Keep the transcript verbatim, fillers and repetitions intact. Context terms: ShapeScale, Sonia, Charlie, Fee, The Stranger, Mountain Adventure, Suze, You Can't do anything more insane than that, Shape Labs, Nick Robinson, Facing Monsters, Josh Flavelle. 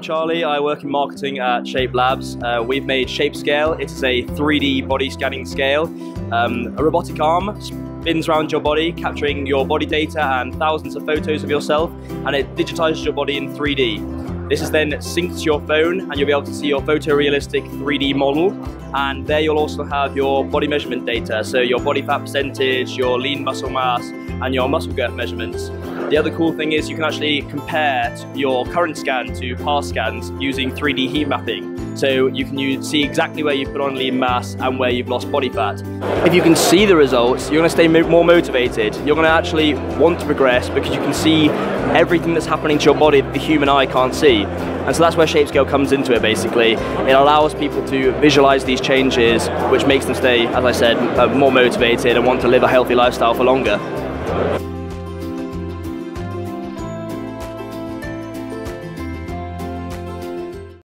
I'm Charlie. I work in marketing at Shape Labs. Uh, we've made ShapeScale. It's a three D body scanning scale. Um, a robotic arm spins around your body, capturing your body data and thousands of photos of yourself, and it digitizes your body in three D. This is then synced to your phone, and you'll be able to see your photorealistic three D model. And there you'll also have your body measurement data, so your body fat percentage, your lean muscle mass, and your muscle girth measurements. The other cool thing is you can actually compare your current scan to past scans using three D heat mapping. So you can see exactly where you've put on lean mass and where you've lost body fat. If you can see the results, you're going to stay more motivated. You're going to actually want to progress because you can see everything that's happening to your body that the human eye can't see. And so that's where ShapeScale comes into it, basically. It allows people to visualize these changes, which makes them stay, as I said, more motivated and want to live a healthy lifestyle for longer.